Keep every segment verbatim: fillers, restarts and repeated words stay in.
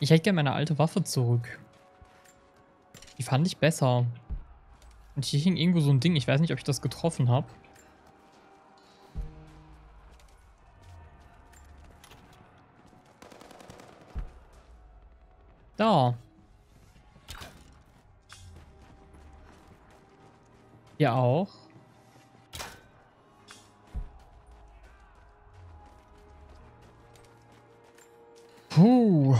Ich hätte gerne meine alte Waffe zurück. Die fand ich besser. Und hier hing irgendwo so ein Ding. Ich weiß nicht, ob ich das getroffen habe. Da. Hier auch. Puh.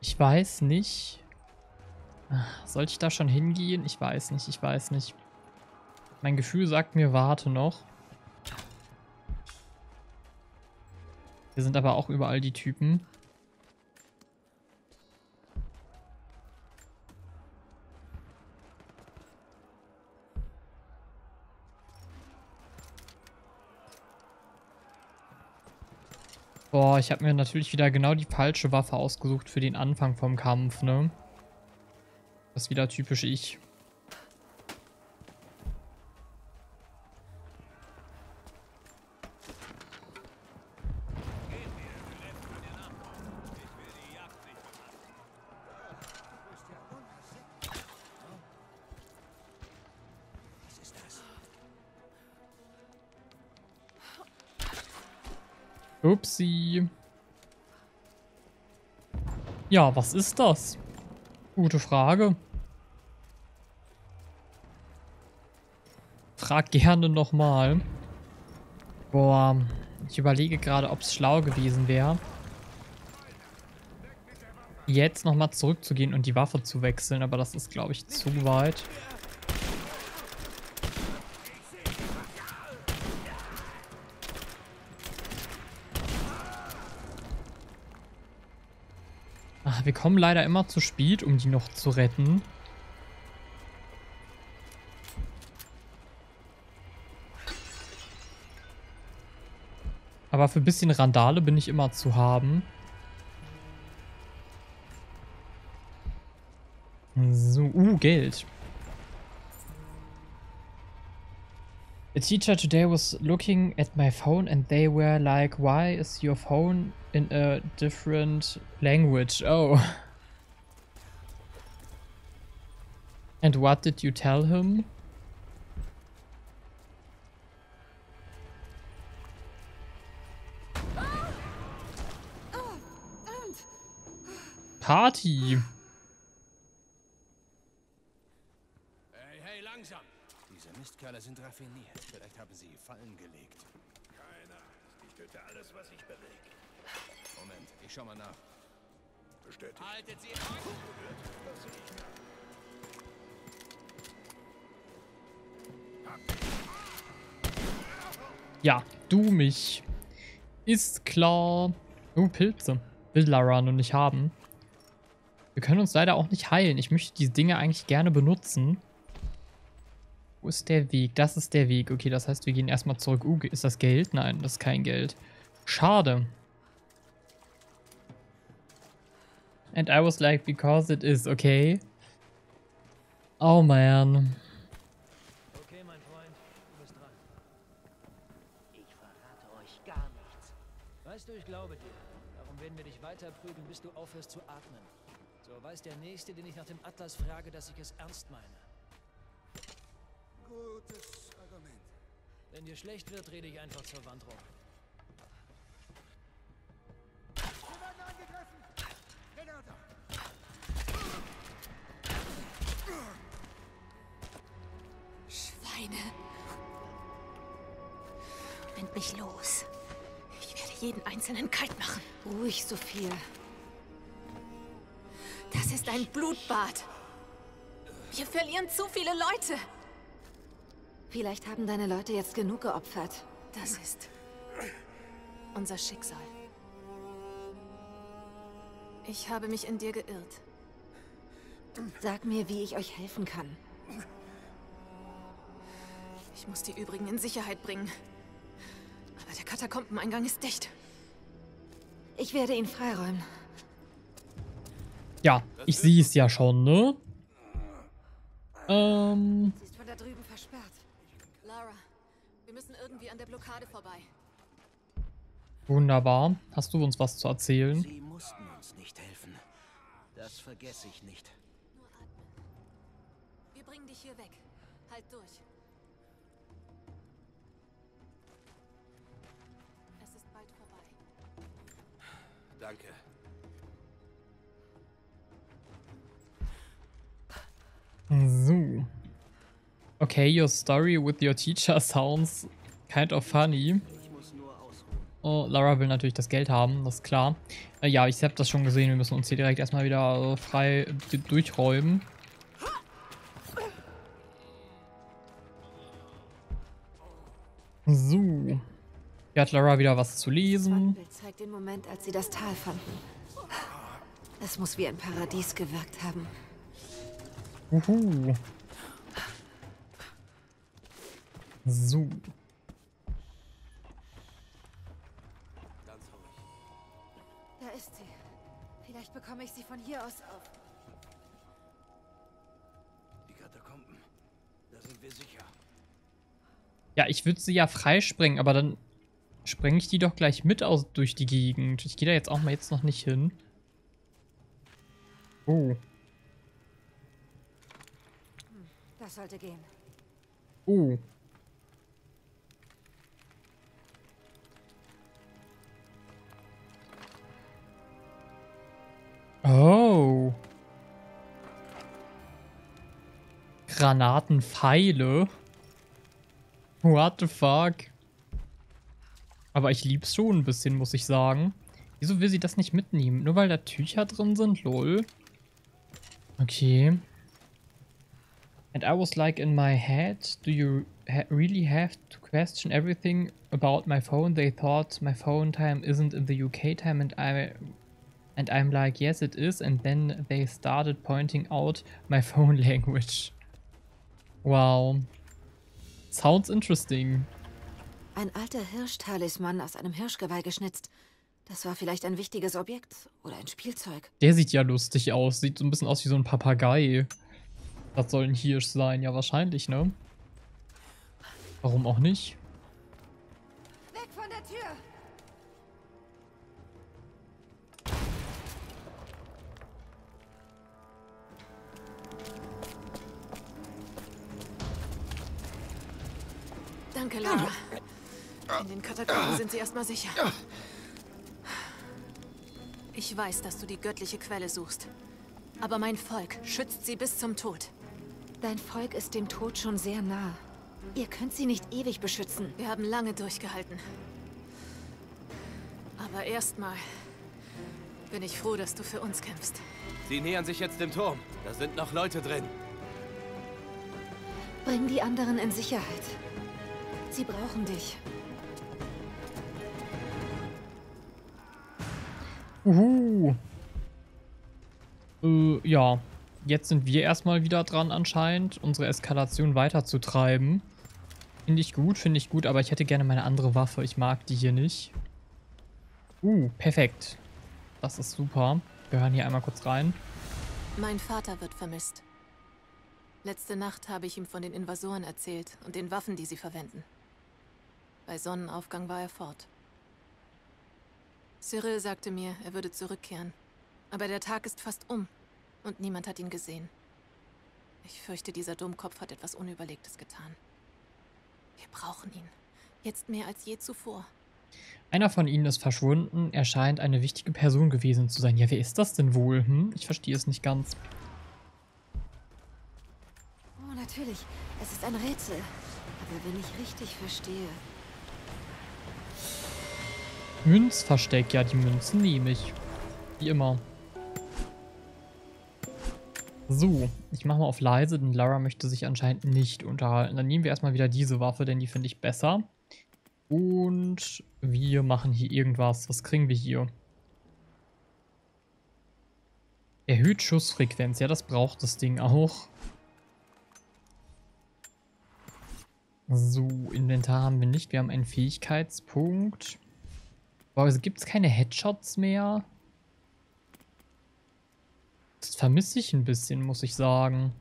Ich weiß nicht. Sollte ich da schon hingehen? Ich weiß nicht, ich weiß nicht. Mein Gefühl sagt mir, warte noch. Hier sind aber auch überall die Typen. Boah, ich habe mir natürlich wieder genau die falsche Waffe ausgesucht für den Anfang vom Kampf, ne? Das ist wieder typisch ich. Upsi. Ja, was ist das? Gute Frage. Frag gerne nochmal. Boah, ich überlege gerade, ob es schlau gewesen wäre, jetzt nochmal zurückzugehen und die Waffe zu wechseln, aber das ist, glaube ich, zu weit. Wir kommen leider immer zu spät, um die noch zu retten. Aber für ein bisschen Randale bin ich immer zu haben. So, uh, Geld. A teacher today was looking at my phone and they were like, why is your phone in a different language? Oh. And what did you tell him? Party! Mistkerle sind raffiniert. Vielleicht haben sie Fallen gelegt. Keine Angst. Ich töte alles, was ich bewege. Moment, ich schau mal nach. Bestätigt. Haltet sie an! Was sehe ich nach? Ja, du mich. Ist klar. Oh, Pilze. Will Lara noch nicht haben. Wir können uns leider auch nicht heilen. Ich möchte diese Dinge eigentlich gerne benutzen. Wo ist der Weg? Das ist der Weg. Okay, das heißt, wir gehen erstmal zurück. Uh, ist das Geld? Nein, das ist kein Geld. Schade. And I was like, because it is, okay? Oh, man. Okay, mein Freund, du bist dran. Ich verrate euch gar nichts. Weißt du, ich glaube dir. Darum werden wir dich weiter prügeln, bis du aufhörst zu atmen. So weiß der Nächste, den ich nach dem Atlas frage, dass ich es ernst meine. Gutes Argument. Wenn dir schlecht wird, rede ich einfach zur Wand rum. Wir werden angegriffen! Renata! Schweine! Bind mich los. Ich werde jeden Einzelnen kalt machen. Ruhig, Sophia. Das ist ein Blutbad. Wir verlieren zu viele Leute. Vielleicht haben deine Leute jetzt genug geopfert. Das ist unser Schicksal. Ich habe mich in dir geirrt. Sag mir, wie ich euch helfen kann. Ich muss die übrigen in Sicherheit bringen. Aber der Katakombeneingang ist dicht. Ich werde ihn freiräumen. Ja, ich sehe es ja schon, ne? Ähm. Sie ist von da drüben versperrt. Lara, wir müssen irgendwie an der Blockade vorbei. Wunderbar. Hast du uns was zu erzählen? Sie mussten uns nicht helfen. Das vergesse ich nicht. Nur atmen. Wir bringen dich hier weg. Halt durch. Es ist bald vorbei. Danke. So. Okay, your story with your teacher sounds kind of funny. Oh, Lara will natürlich das Geld haben, das ist klar. Äh, ja, ich habe das schon gesehen, wir müssen uns hier direkt erstmal wieder äh, frei durchräumen. So. Hier hat Lara wieder was zu lesen. Das Wandbild zeigt den Moment, als sie das Tal fanden. Es muss wie ein Paradies gewirkt haben. Uhu. So. Da ist sie. Vielleicht bekomme ich sie von hier aus auf. Die Katakomben. Da sind wir sicher. Ja, ich würde sie ja freispringen, aber dann springe ich die doch gleich mit aus durch die Gegend. Ich gehe da jetzt auch mal jetzt noch nicht hin. Oh. Das sollte gehen. Oh. Oh. Granatenpfeile. What the fuck? Aber ich lieb's schon ein bisschen, muss ich sagen. Wieso will sie das nicht mitnehmen? Nur weil da Tücher drin sind, lol. Okay. And I was like in my head, do you ha really have to question everything about my phone? They thought my phone time isn't in the U K time, and I and I'm like, yes it is, and then they started pointing out my phone language. Wow. Sounds interesting. Ein alter Hirschtalisman aus einem Hirschgeweih geschnitzt. Das war vielleicht ein wichtiges Objekt oder ein Spielzeug. Der sieht ja lustig aus, sieht so ein bisschen aus wie so ein Papagei. Das soll ein Hirsch sein, ja wahrscheinlich, ne? Warum auch nicht? Weg von der Tür! Danke, Lara. In den Katakomben sind sie erstmal sicher. Ich weiß, dass du die göttliche Quelle suchst. Aber mein Volk schützt sie bis zum Tod. Dein Volk ist dem Tod schon sehr nah. Ihr könnt sie nicht ewig beschützen. Wir haben lange durchgehalten. Aber erstmal bin ich froh, dass du für uns kämpfst. Sie nähern sich jetzt dem Turm. Da sind noch Leute drin. Bring die anderen in Sicherheit. Sie brauchen dich. Uhu. Äh, ja. Jetzt sind wir erstmal wieder dran anscheinend, unsere Eskalation weiterzutreiben. Finde ich gut, finde ich gut, aber ich hätte gerne meine andere Waffe. Ich mag die hier nicht. Uh, perfekt. Das ist super. Wir hören hier einmal kurz rein. Mein Vater wird vermisst. Letzte Nacht habe ich ihm von den Invasoren erzählt und den Waffen, die sie verwenden. Bei Sonnenaufgang war er fort. Cyril sagte mir, er würde zurückkehren. Aber der Tag ist fast um. Und niemand hat ihn gesehen. Ich fürchte, dieser Dummkopf hat etwas Unüberlegtes getan. Wir brauchen ihn. Jetzt mehr als je zuvor. Einer von ihnen ist verschwunden. Er scheint eine wichtige Person gewesen zu sein. Ja, wer ist das denn wohl? Hm? Ich verstehe es nicht ganz. Oh, natürlich. Es ist ein Rätsel. Aber wenn ich richtig verstehe... Münzversteck. Ja, die Münzen nehme ich. Wie immer. So, ich mache mal auf leise, denn Lara möchte sich anscheinend nicht unterhalten. Dann nehmen wir erstmal wieder diese Waffe, denn die finde ich besser. Und wir machen hier irgendwas. Was kriegen wir hier? Erhöht Schussfrequenz. Ja, das braucht das Ding auch. So, Inventar haben wir nicht. Wir haben einen Fähigkeitspunkt. Aber also gibt es keine Headshots mehr? vermisse ich ein bisschen, muss ich sagen.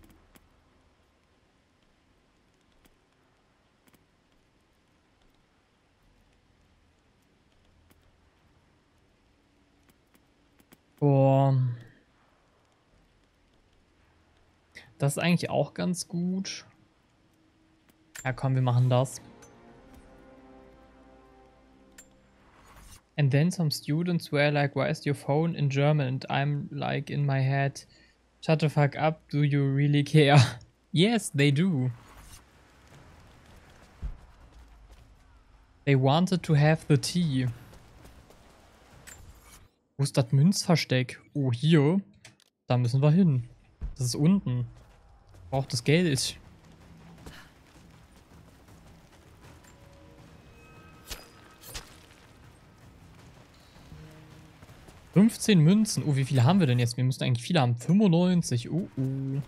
Boah. Das ist eigentlich auch ganz gut. Ja komm, wir machen das. And then some students were like, why is your phone in German? And I'm like in my head, shut the fuck up, do you really care? Yes, they do. They wanted to have the tea. Wo ist das Münzversteck? Oh, hier. Da müssen wir hin. Das ist unten. Braucht das Geld. fünfzehn Münzen. Oh, wie viele haben wir denn jetzt? Wir müssen eigentlich viele haben. fünfundneunzig. Oh, oh.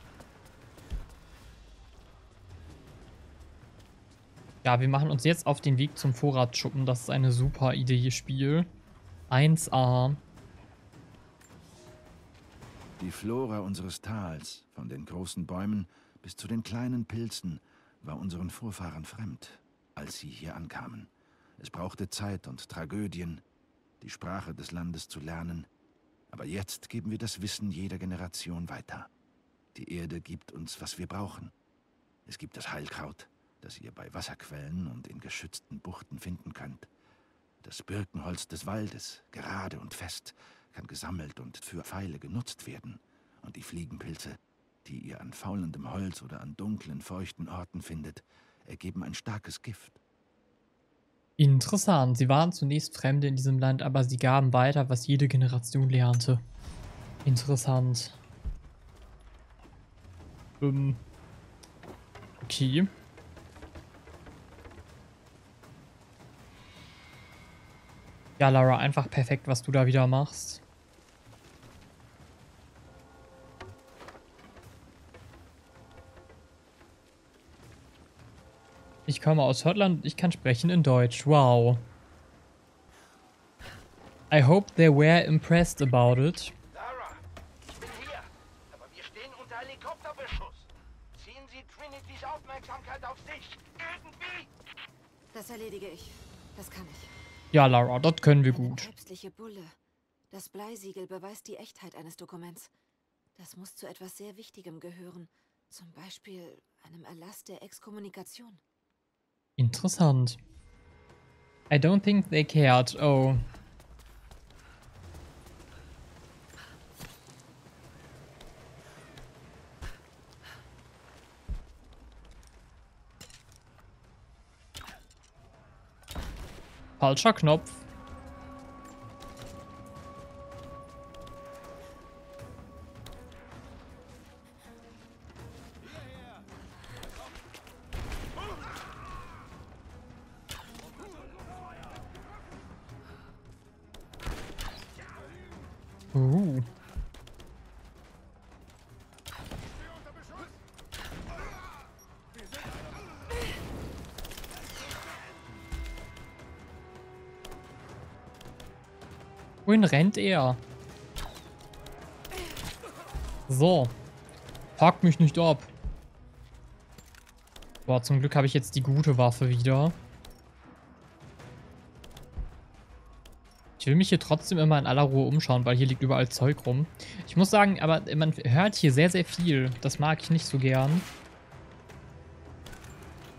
Ja, wir machen uns jetzt auf den Weg zum Vorratsschuppen. Das ist eine super Idee, Spiel. eins A. Die Flora unseres Tals, von den großen Bäumen bis zu den kleinen Pilzen, war unseren Vorfahren fremd, als sie hier ankamen. Es brauchte Zeit und Tragödien, die Sprache des Landes zu lernen. Aber jetzt geben wir das Wissen jeder Generation weiter. Die Erde gibt uns, was wir brauchen. Es gibt das Heilkraut, das ihr bei Wasserquellen und in geschützten Buchten finden könnt. Das Birkenholz des Waldes, gerade und fest, kann gesammelt und für Pfeile genutzt werden. Und die Fliegenpilze, die ihr an faulendem Holz oder an dunklen, feuchten Orten findet, ergeben ein starkes Gift. Interessant. Sie waren zunächst Fremde in diesem Land, aber sie gaben weiter, was jede Generation lernte. Interessant. Ähm. Okay. Ja, Lara, einfach perfekt, was du da wieder machst. Ich komme aus Schottland, ich kann sprechen in Deutsch. Wow. I hope they were impressed about it. Lara, ich bin hier, aber wir stehen unter Helikopterbeschuss. Ziehen Sie Trinity's Aufmerksamkeit auf sich. Irgendwie. Das erledige ich. Das kann ich. Ja, Lara, das können wir gut. Päpstliche Bulle. Das Bleisiegel beweist die Echtheit eines Dokuments. Das muss zu etwas sehr Wichtigem gehören. Zum Beispiel einem Erlass der Exkommunikation. Interessant. I don't think they cared. Oh. Falscher Knopf. Wohin rennt er? So. Fuck mich nicht ab. Boah, zum Glück habe ich jetzt die gute Waffe wieder. Ich will mich hier trotzdem immer in aller Ruhe umschauen, weil hier liegt überall Zeug rum. Ich muss sagen, aber man hört hier sehr, sehr viel. Das mag ich nicht so gern.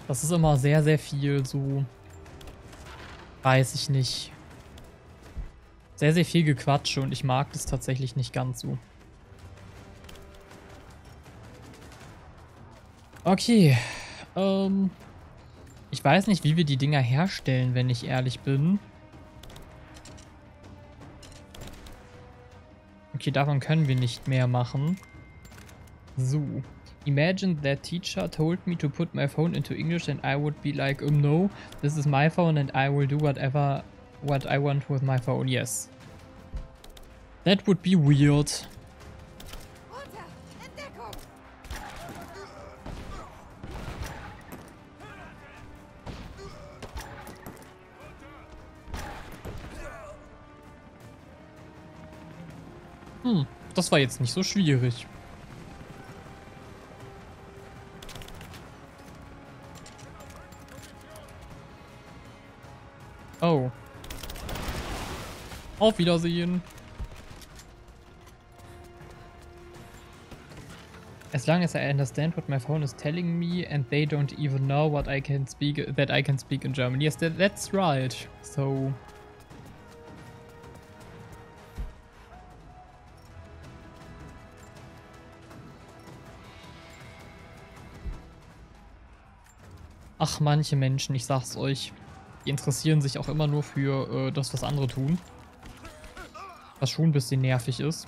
Das ist immer sehr, sehr viel. So. Weiß ich nicht. Sehr, sehr viel Gequatsche und ich mag das tatsächlich nicht ganz so. Okay. Ähm, ich weiß nicht, wie wir die Dinger herstellen, wenn ich ehrlich bin. Okay, davon können wir nicht mehr machen. So. Imagine that teacher told me to put my phone into English and I would be like, um, no, this is my phone and I will do whatever what I want with my phone, yes. That would be weird. Hm, Das war jetzt nicht so schwierig. Oh. Auf Wiedersehen. As long as I understand what my phone is telling me and they don't even know what I can speak, that I can speak in German. Yes, that, that's right. So. Ach, manche Menschen, ich sag's euch, die interessieren sich auch immer nur für äh, das, was andere tun. Was schon ein bisschen nervig ist.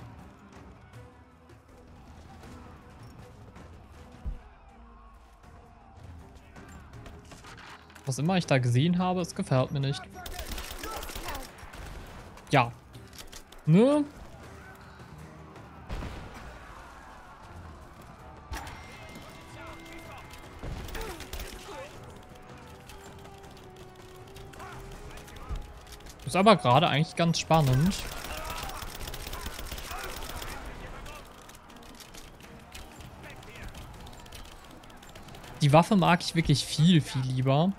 Was immer ich da gesehen habe, es gefällt mir nicht. Ja. Ne? Ist aber gerade eigentlich ganz spannend. Die Waffe mag ich wirklich viel, viel lieber.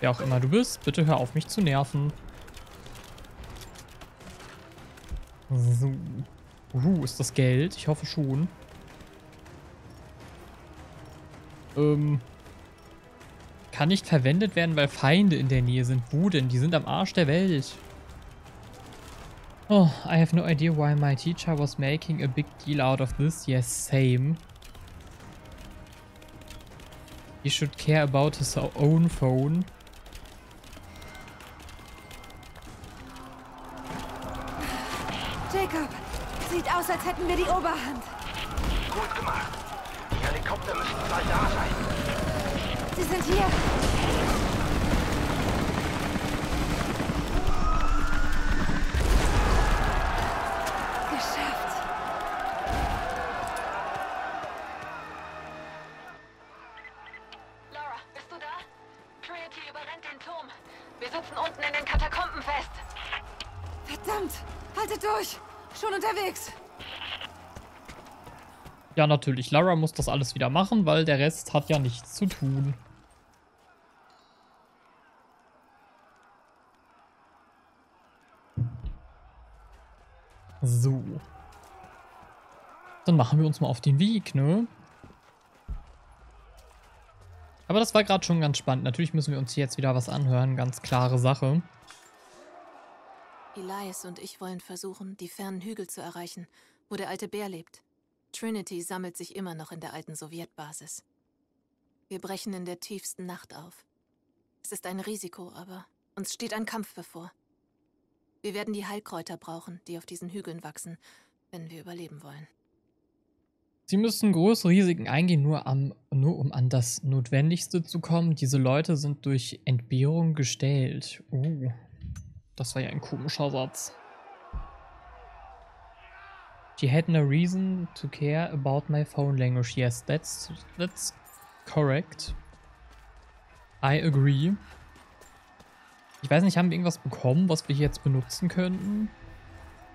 Wer auch immer du bist, bitte hör auf, mich zu nerven. So. Uh, ist das Geld? Ich hoffe schon. Ähm. Kann nicht verwendet werden, weil Feinde in der Nähe sind. Wo denn? Die sind am Arsch der Welt. Oh, I have no idea why my teacher was making a big deal out of this. Yes, same. He should care about his own phone. Jacob, sieht aus, als hätten wir die Oberhand. Gut gemacht. Die Helikopter müssen bald da sein. Sie sind hier. Geschafft. Lara, bist du da? Trinity überrennt den Turm. Wir sitzen unten in den Katakomben fest. Verdammt! Haltet durch! Schon unterwegs! Ja, natürlich. Lara muss das alles wieder machen, weil der Rest hat ja nichts zu tun. So. Dann machen wir uns mal auf den Weg, ne? Aber das war gerade schon ganz spannend. Natürlich müssen wir uns jetzt wieder was anhören. Ganz klare Sache. Elias und ich wollen versuchen, die fernen Hügel zu erreichen, wo der alte Bär lebt. Trinity sammelt sich immer noch in der alten Sowjetbasis. Wir brechen in der tiefsten Nacht auf. Es ist ein Risiko, aber uns steht ein Kampf bevor. Wir werden die Heilkräuter brauchen, die auf diesen Hügeln wachsen, wenn wir überleben wollen. Sie müssen große Risiken eingehen, nur, am, nur um an das Notwendigste zu kommen. Diese Leute sind durch Entbehrung gestellt. Oh, das war ja ein komischer Satz. She had no reason to care about my phone language. Yes, that's, that's correct. I agree. Ich weiß nicht, haben wir irgendwas bekommen, was wir hier jetzt benutzen könnten?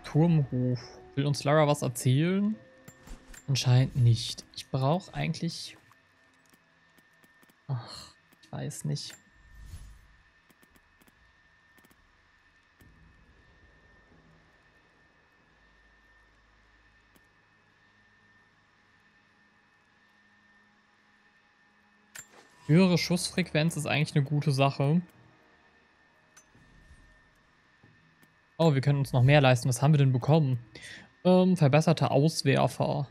Turmhof. Will uns Lara was erzählen? Anscheinend nicht. Ich brauche eigentlich... Ach, ich weiß nicht. Höhere Schussfrequenz ist eigentlich eine gute Sache. Oh, wir können uns noch mehr leisten. Was haben wir denn bekommen? Ähm, verbesserte Auswerfer.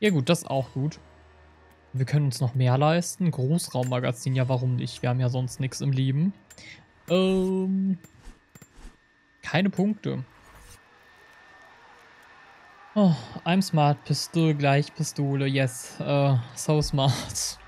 Ja gut, das ist auch gut. Wir können uns noch mehr leisten. Großraummagazin, ja warum nicht? Wir haben ja sonst nichts im Leben. Ähm, keine Punkte. Oh, I'm smart, Pistole, gleich Pistole, yes, uh, so smart.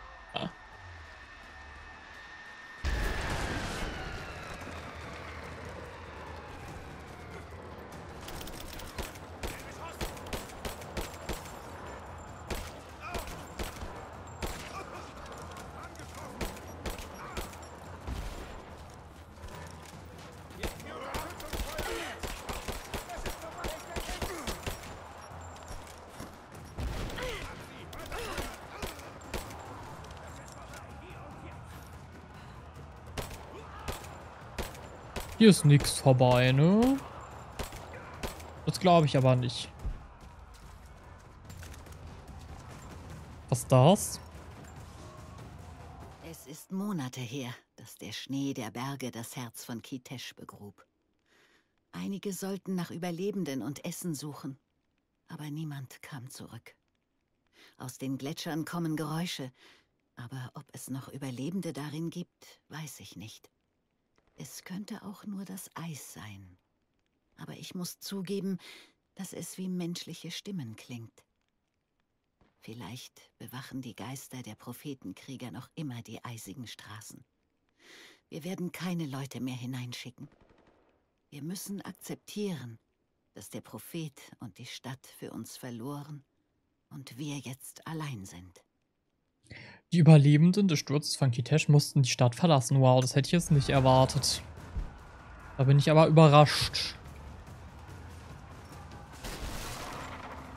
Hier ist nichts vorbei, ne? Das glaube ich aber nicht. Was ist das? Es ist Monate her, dass der Schnee der Berge das Herz von Kitesh begrub. Einige sollten nach Überlebenden und Essen suchen, aber niemand kam zurück. Aus den Gletschern kommen Geräusche, aber ob es noch Überlebende darin gibt, weiß ich nicht. Es könnte auch nur das Eis sein. Aber ich muss zugeben, dass es wie menschliche Stimmen klingt. Vielleicht bewachen die Geister der Prophetenkrieger noch immer die eisigen Straßen. Wir werden keine Leute mehr hineinschicken. Wir müssen akzeptieren, dass der Prophet und die Stadt für uns verloren und wir jetzt allein sind. Die Überlebenden des Sturzes von Kitesh mussten die Stadt verlassen. Wow, das hätte ich jetzt nicht erwartet. Da bin ich aber überrascht.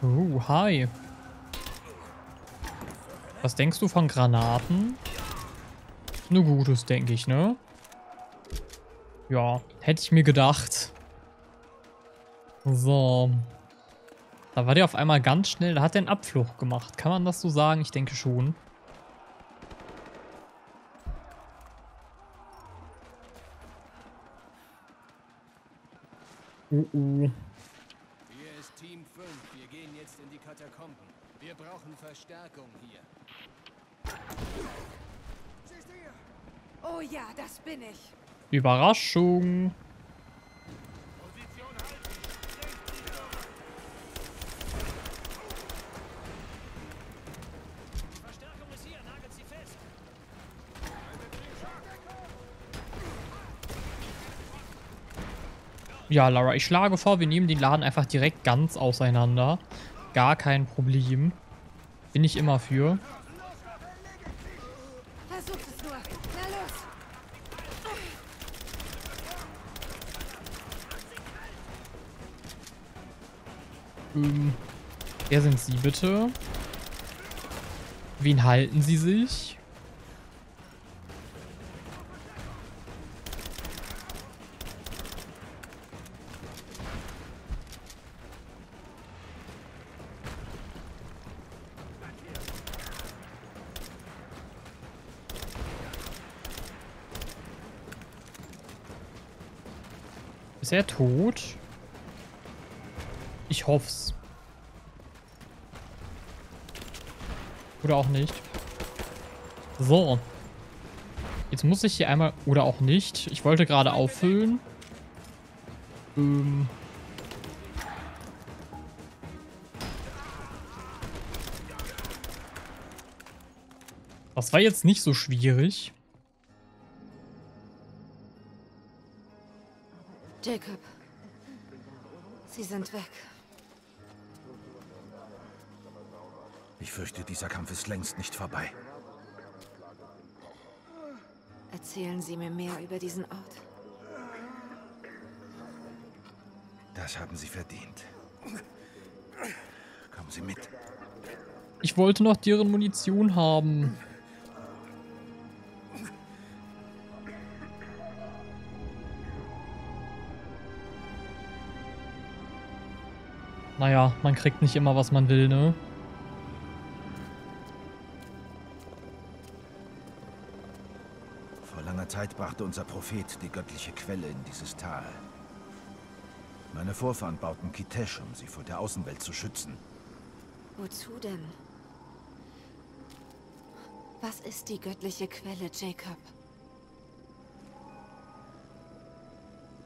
Oh, hi. Was denkst du von Granaten? Nur Gutes, denke ich, ne? Ja, hätte ich mir gedacht. So. Da war der auf einmal ganz schnell, da hat er einen Abflug gemacht. Kann man das so sagen? Ich denke schon. Oh, oh. Hier ist Team fünf. Wir gehen jetzt in die Katakomben. Wir brauchen Verstärkung hier. Oh ja, das bin ich. Überraschung. Ja, Lara, ich schlage vor, wir nehmen den Laden einfach direkt ganz auseinander. Gar kein Problem. Bin ich immer für. Versucht es nur. Na los. Ähm, wer sind Sie bitte? Wen halten Sie sich? Ist er tot? Ich hoff's. Oder auch nicht. So. Jetzt muss ich hier einmal... Oder auch nicht. Ich wollte gerade auffüllen. Ähm... Das war jetzt nicht so schwierig. Jacob, Sie sind weg. Ich fürchte, dieser Kampf ist längst nicht vorbei. Erzählen Sie mir mehr über diesen Ort. Das haben Sie verdient. Kommen Sie mit. Ich wollte noch deren Munition haben. Naja, man kriegt nicht immer, was man will, ne? Vor langer Zeit brachte unser Prophet die göttliche Quelle in dieses Tal. Meine Vorfahren bauten Kitesh, um sie vor der Außenwelt zu schützen. Wozu denn? Was ist die göttliche Quelle, Jacob?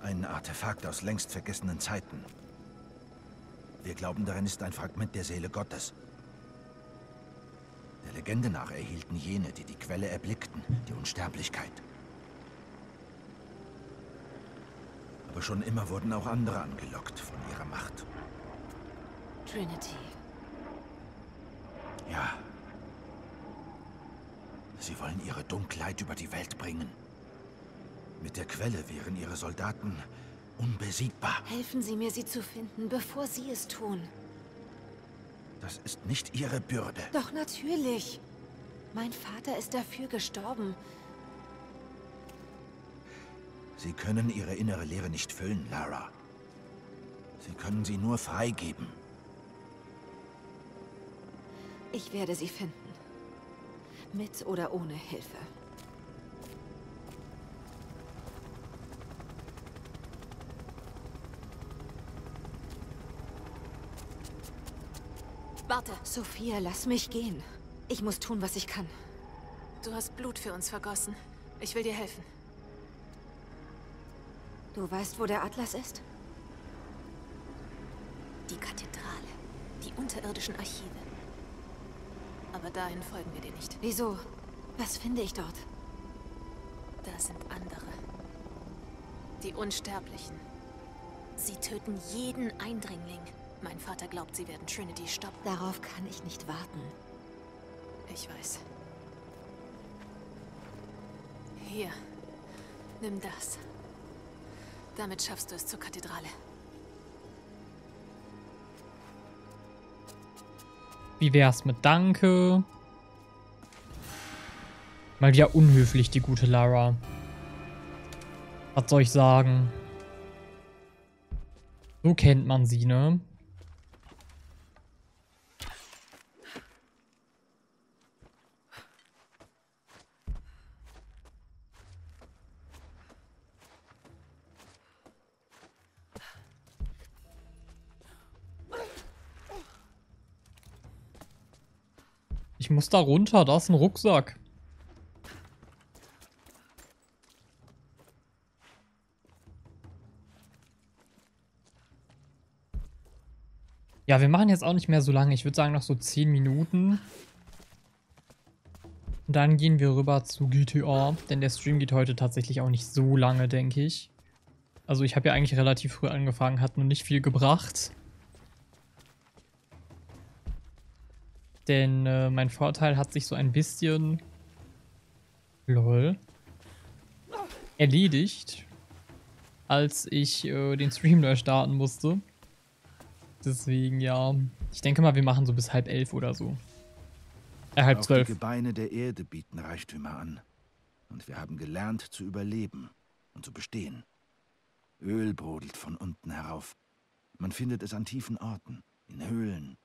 Ein Artefakt aus längst vergessenen Zeiten. Wir glauben, darin ist ein Fragment der Seele Gottes. Der Legende nach erhielten jene, die die Quelle erblickten, die Unsterblichkeit. Aber schon immer wurden auch andere angelockt von ihrer Macht. Trinity. Ja. Sie wollen ihre Dunkelheit über die Welt bringen. Mit der Quelle wären ihre Soldaten... unbesiegbar. Helfen Sie mir, sie zu finden, bevor Sie es tun. Das ist nicht Ihre Bürde. Doch natürlich. Mein Vater ist dafür gestorben. Sie können Ihre innere Leere nicht füllen, Lara. Sie können sie nur freigeben. Ich werde sie finden. Mit oder ohne Hilfe. Warte! Sophia, lass mich gehen. Ich muss tun, was ich kann. Du hast Blut für uns vergossen. Ich will dir helfen. Du weißt, wo der Atlas ist? Die Kathedrale. Die unterirdischen Archive. Aber dahin folgen wir dir nicht. Wieso? Was finde ich dort? Da sind andere. Die Unsterblichen. Sie töten jeden Eindringling. Mein Vater glaubt, sie werden Trinity stoppen. Darauf kann ich nicht warten. Ich weiß. Hier. Nimm das. Damit schaffst du es zur Kathedrale. Wie wär's mit Danke? Mal wieder unhöflich, die gute Lara. Was soll ich sagen? So kennt man sie, ne? Ich muss da runter, da ist ein Rucksack. Ja, wir machen jetzt auch nicht mehr so lange. Ich würde sagen, noch so zehn Minuten. Und dann gehen wir rüber zu G T A, denn der Stream geht heute tatsächlich auch nicht so lange, denke ich. Also ich habe ja eigentlich relativ früh angefangen, hat nur nicht viel gebracht. Denn äh, mein Vorteil hat sich so ein bisschen lol erledigt, als ich äh, den Stream neu starten musste. Deswegen ja, ich denke mal, wir machen so bis halb elf oder so. Äh, halb zwölf. Die Gebeine der Erde bieten Reichtümer an und wir haben gelernt zu überleben und zu bestehen. Öl brodelt von unten herauf. Man findet es an tiefen Orten, in Höhlen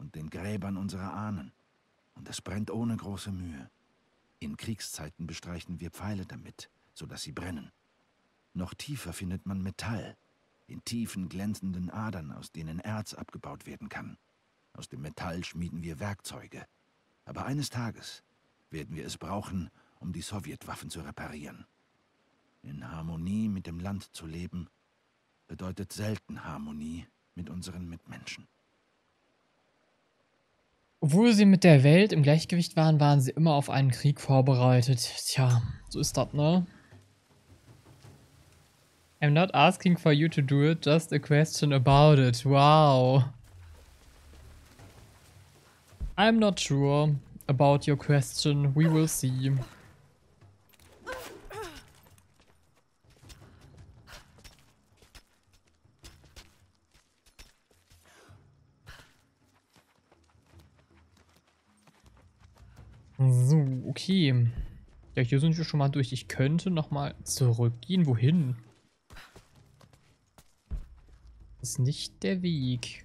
und den Gräbern unserer Ahnen. Und es brennt ohne große Mühe. In Kriegszeiten bestreichen wir Pfeile damit, sodass sie brennen. Noch tiefer findet man Metall, in tiefen glänzenden Adern, aus denen Erz abgebaut werden kann. Aus dem Metall schmieden wir Werkzeuge. Aber eines Tages werden wir es brauchen, um die Sowjetwaffen zu reparieren. In Harmonie mit dem Land zu leben, bedeutet selten Harmonie mit unseren Mitmenschen. Obwohl sie mit der Welt im Gleichgewicht waren, waren sie immer auf einen Krieg vorbereitet. Tja, so ist das, ne? I'm not asking for you to do it, just a question about it. Wow. I'm not sure about your question. We will see. So, okay. Ja, hier sind wir schon mal durch. Ich könnte nochmal zurückgehen. Wohin? Das ist nicht der Weg.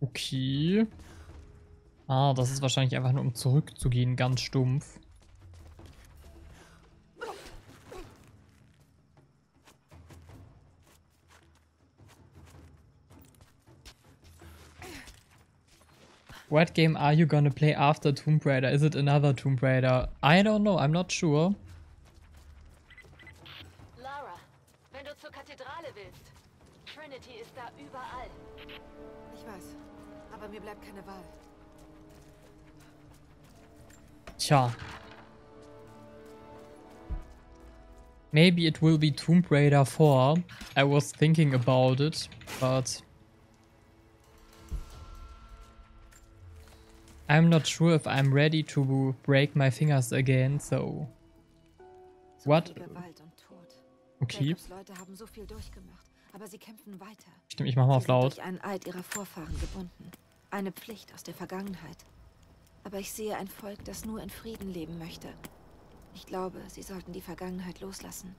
Okay. Ah, das ist wahrscheinlich einfach nur, um zurückzugehen, ganz stumpf. What game are you gonna play after Tomb Raider? Is it another Tomb Raider? I don't know, I'm not sure. Lara, wenn du zur Kathedrale willst, Trinity ist da überall. Ich weiß, aber mir bleibt keine Wahl. Tja. Maybe it will be Tomb Raider four. I was thinking about it, but I'm not sure if I'm ready to break my fingers again, so. What? Okay. Stimmt, ich mach mal auf laut. Durch einen Eid ihrer Vorfahren gebunden. Eine Pflicht aus der Vergangenheit. Aber ich sehe ein Volk, das nur in Frieden leben möchte. Ich glaube, sie sollten die Vergangenheit loslassen.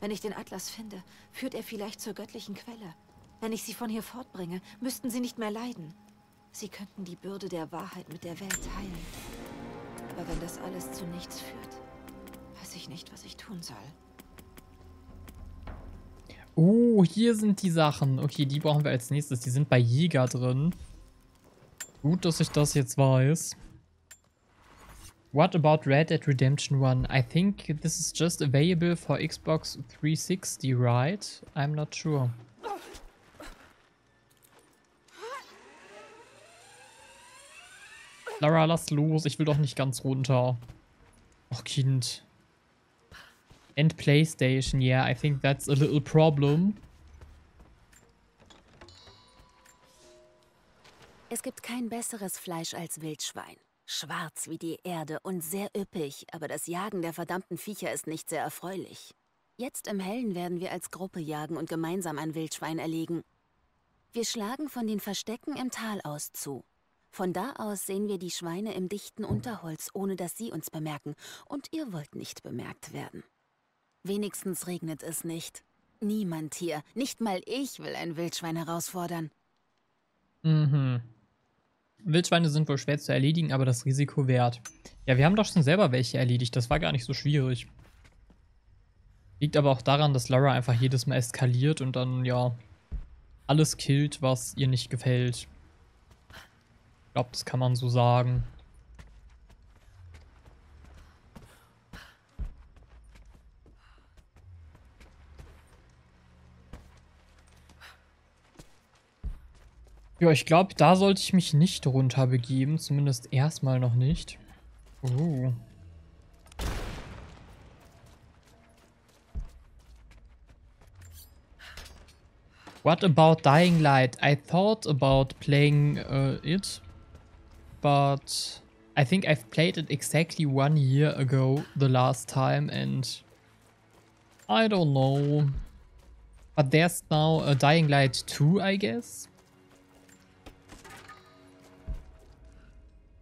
Wenn ich den Atlas finde, führt er vielleicht zur göttlichen Quelle. Wenn ich sie von hier fortbringe, müssten sie nicht mehr leiden. Sie könnten die Bürde der Wahrheit mit der Welt teilen. Aber wenn das alles zu nichts führt, weiß ich nicht, was ich tun soll. Oh, hier sind die Sachen. Okay, die brauchen wir als nächstes. Die sind bei Jäger drin. Gut, dass ich das jetzt weiß. What about Red Dead Redemption one? I think this is just available for Xbox three sixty, right? I'm not sure. Lara, lass los. Ich will doch nicht ganz runter. Och, Kind. And PlayStation, yeah, I think that's a little problem. Es gibt kein besseres Fleisch als Wildschwein. Schwarz wie die Erde und sehr üppig, aber das Jagen der verdammten Viecher ist nicht sehr erfreulich. Jetzt im Hellen werden wir als Gruppe jagen und gemeinsam ein Wildschwein erlegen. Wir schlagen von den Verstecken im Tal aus zu. Von da aus sehen wir die Schweine im dichten Unterholz, ohne dass sie uns bemerken. Und ihr wollt nicht bemerkt werden. Wenigstens regnet es nicht. Niemand hier, nicht mal ich, will ein Wildschwein herausfordern. Mhm. Wildschweine sind wohl schwer zu erledigen, aber das Risiko wert. Ja, wir haben doch schon selber welche erledigt. Das war gar nicht so schwierig. Liegt aber auch daran, dass Lara einfach jedes Mal eskaliert und dann, ja, alles killt, was ihr nicht gefällt. Ich glaube, das kann man so sagen. Ja, ich glaube, da sollte ich mich nicht runter begeben. Zumindest erstmal noch nicht. Uh. What about Dying Light? I thought about playing uh, it, but I think I've played it exactly one year ago the last time and I don't know. But there's now a Dying Light two, I guess.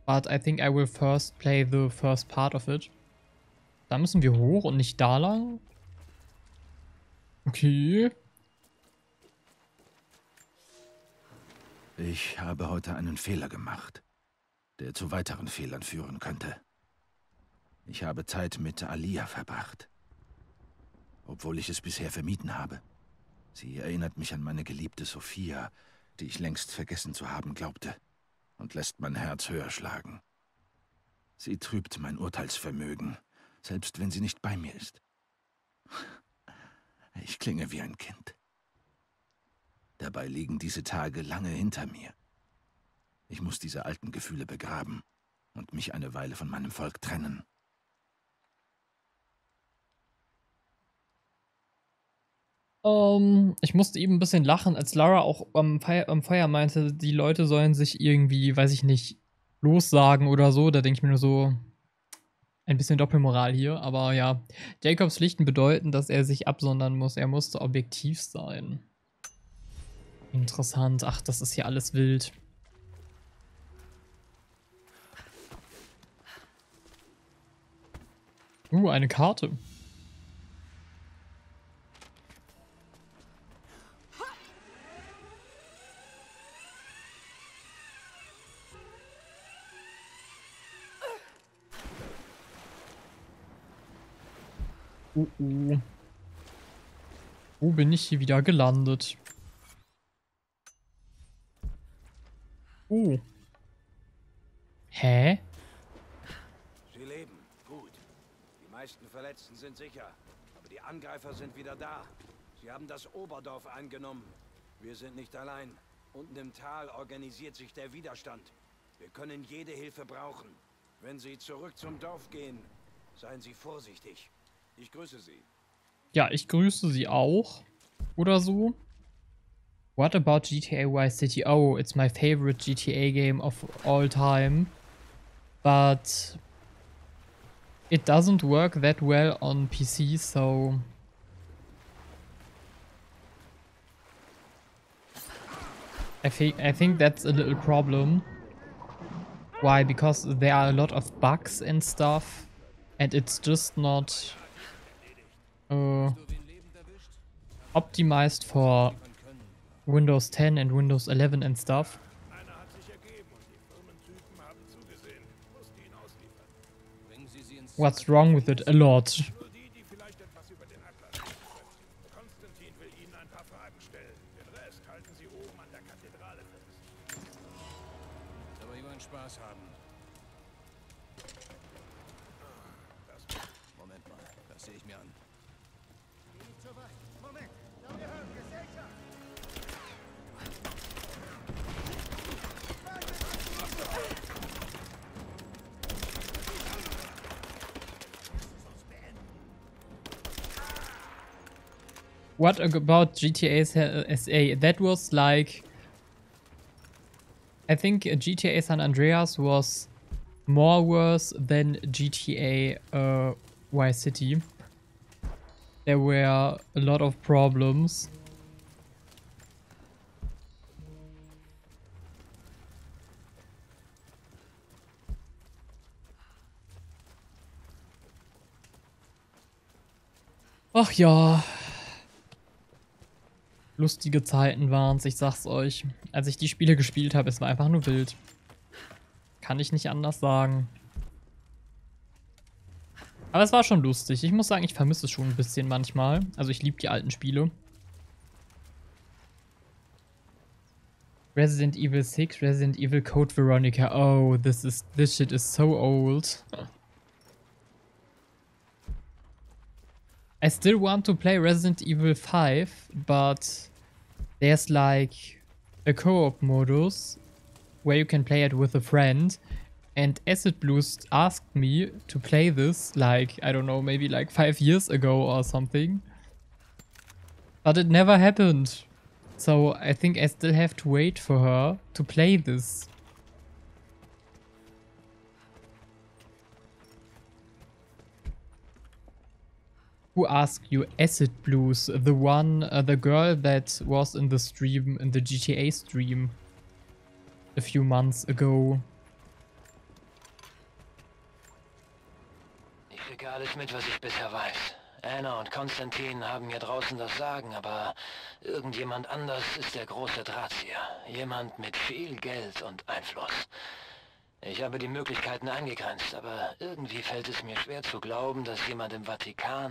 But I think I will first play the first part of it. Da müssen wir hoch und nicht da lang. Okay. Ich habe heute einen Fehler gemacht, der zu weiteren Fehlern führen könnte. Ich habe Zeit mit Alia verbracht. Obwohl ich es bisher vermieden habe. Sie erinnert mich an meine geliebte Sophia, die ich längst vergessen zu haben glaubte. Und lässt mein Herz höher schlagen. Sie trübt mein Urteilsvermögen, selbst wenn sie nicht bei mir ist. Ich klinge wie ein Kind. Dabei liegen diese Tage lange hinter mir. Ich muss diese alten Gefühle begraben und mich eine Weile von meinem Volk trennen. Um, ich musste eben ein bisschen lachen, als Lara auch am Feier, am Feier meinte, die Leute sollen sich irgendwie, weiß ich nicht, lossagen oder so. Da denke ich mir nur so, ein bisschen Doppelmoral hier. Aber ja, Jacobs Pflichten bedeuten, dass er sich absondern muss. Er musste objektiv sein. Interessant. Ach, das ist hier alles wild. Uh, eine Karte. Oh, oh. Wo bin ich hier wieder gelandet? Oh. Hä? Sie leben. Gut. Die meisten Verletzten sind sicher. Aber die Angreifer sind wieder da. Sie haben das Oberdorf eingenommen. Wir sind nicht allein. Unten im Tal organisiert sich der Widerstand. Wir können jede Hilfe brauchen. Wenn Sie zurück zum Dorf gehen, seien Sie vorsichtig. Ich grüße Sie. Ja, ich grüße Sie auch. Oder so. What about G T A Vice City? Oh, it's my favorite G T A game of all time. But it doesn't work that well on P C, so... I think I think that's a little problem. Why? Because there are a lot of bugs and stuff, and it's just not uh, optimized for Windows ten and Windows eleven and stuff. What's wrong with it? A lot. What about G T A S A? That was like, I think G T A San Andreas was more worse than G T A uh, Vice City. There were a lot of problems. Ach ja. Lustige Zeiten waren's, ich sag's euch. Als ich die Spiele gespielt habe, es war einfach nur wild. Kann ich nicht anders sagen. Aber es war schon lustig. Ich muss sagen, ich vermisse es schon ein bisschen manchmal. Also ich liebe die alten Spiele. Resident Evil six, Resident Evil Code Veronica. Oh, this is this shit is so old. I still want to play Resident Evil five, but there's like a co-op modus where you can play it with a friend, and Acid Blues asked me to play this like, I don't know, maybe like five years ago or something, but it never happened, so I think I still have to wait for her to play this. Who asked you? Acid Blues, the one, uh, the girl that was in the stream, in the G T A stream a few months ago. Ich kriege alles mit, was ich bisher weiß. Anna und Konstantin haben hier draußen das Sagen, aber irgendjemand anders ist der große Drahtzieher. Jemand mit viel Geld und Einfluss. Ich habe die Möglichkeiten eingegrenzt, aber irgendwie fällt es mir schwer zu glauben, dass jemand im Vatikan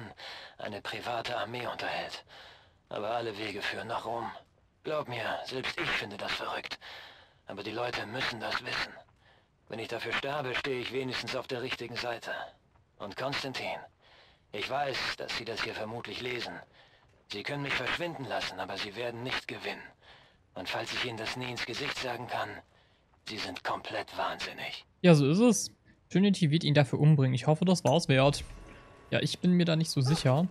eine private Armee unterhält. Aber alle Wege führen nach Rom. Glaub mir, selbst ich finde das verrückt. Aber die Leute müssen das wissen. Wenn ich dafür sterbe, stehe ich wenigstens auf der richtigen Seite. Und Konstantin, ich weiß, dass Sie das hier vermutlich lesen. Sie können mich verschwinden lassen, aber Sie werden nicht gewinnen. Und falls ich Ihnen das nie ins Gesicht sagen kann, Sie sind komplett wahnsinnig. Ja, so ist es. Trinity wird ihn dafür umbringen. Ich hoffe, das war's wert. Ja, ich bin mir da nicht so sicher.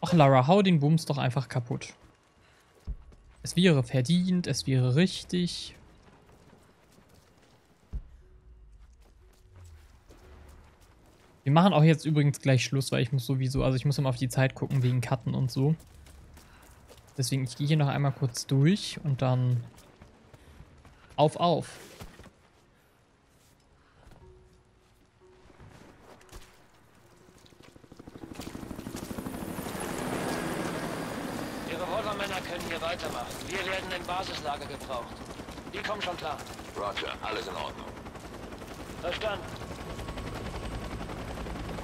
Ach, Lara, hau den Bums doch einfach kaputt. Es wäre verdient, es wäre richtig. Wir machen auch jetzt übrigens gleich Schluss, weil ich muss sowieso, also ich muss immer auf die Zeit gucken wegen Cutten und so. Deswegen, ich gehe hier noch einmal kurz durch und dann auf, auf. Ihre Horrormänner können hier weitermachen. Wir werden im Basislager gebraucht. Die kommen schon klar. Roger, alles in Ordnung. Verstanden.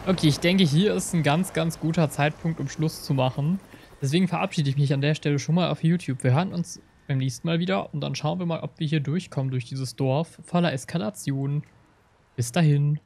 Okay, ich denke, hier ist ein ganz, ganz guter Zeitpunkt, um Schluss zu machen. Deswegen verabschiede ich mich an der Stelle schon mal auf YouTube. Wir hören uns beim nächsten Mal wieder und dann schauen wir mal, ob wir hier durchkommen durch dieses Dorf voller Eskalation. Bis dahin.